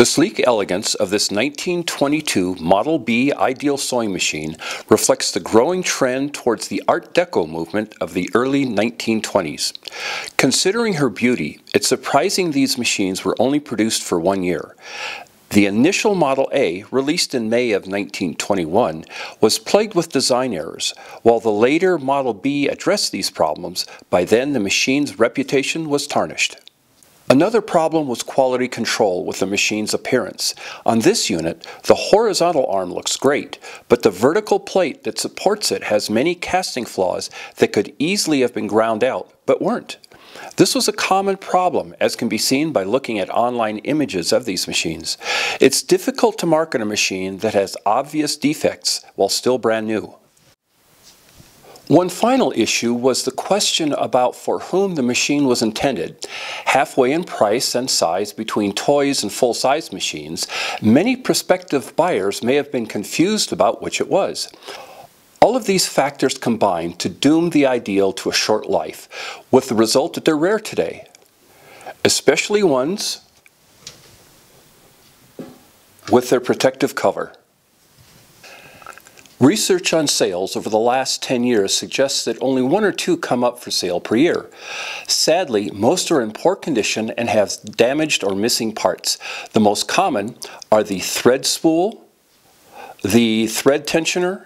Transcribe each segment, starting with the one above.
The sleek elegance of this 1922 Model B Ideal Sewing Machine reflects the growing trend towards the Art Deco movement of the early 1920s. Considering her beauty, it's surprising these machines were only produced for 1 year. The initial Model A, released in May of 1921, was plagued with design errors, while the later Model B addressed these problems. By then, the machine's reputation was tarnished. Another problem was quality control with the machine's appearance. On this unit, the horizontal arm looks great, but the vertical plate that supports it has many casting flaws that could easily have been ground out, but weren't. This was a common problem, as can be seen by looking at online images of these machines. It's difficult to market a machine that has obvious defects while still brand new. One final issue was the question about for whom the machine was intended. Halfway in price and size between toys and full-size machines, many prospective buyers may have been confused about which it was. All of these factors combine to doom the Ideal to a short life, with the result that they're rare today, especially ones with their protective cover. Research on sales over the last 10 years suggests that only one or two come up for sale per year. Sadly, most are in poor condition and have damaged or missing parts. The most common are the thread spool, the thread tensioner,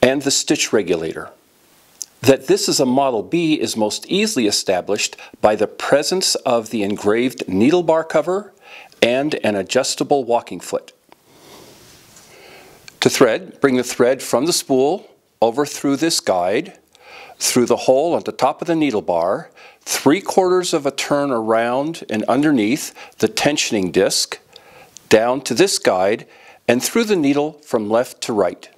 and the stitch regulator. That this is a Model B is most easily established by the presence of the engraved needle bar cover and an adjustable walking foot. To thread, bring the thread from the spool over through this guide, through the hole at the top of the needle bar, 3/4 of a turn around and underneath the tensioning disc, down to this guide, and through the needle from left to right.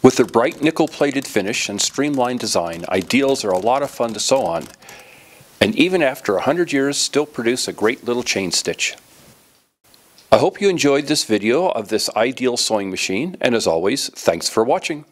With the bright nickel-plated finish and streamlined design, Ideals are a lot of fun to sew on, and even after 100 years still produce a great little chain stitch. I hope you enjoyed this video of this Ideal sewing machine, and as always, thanks for watching.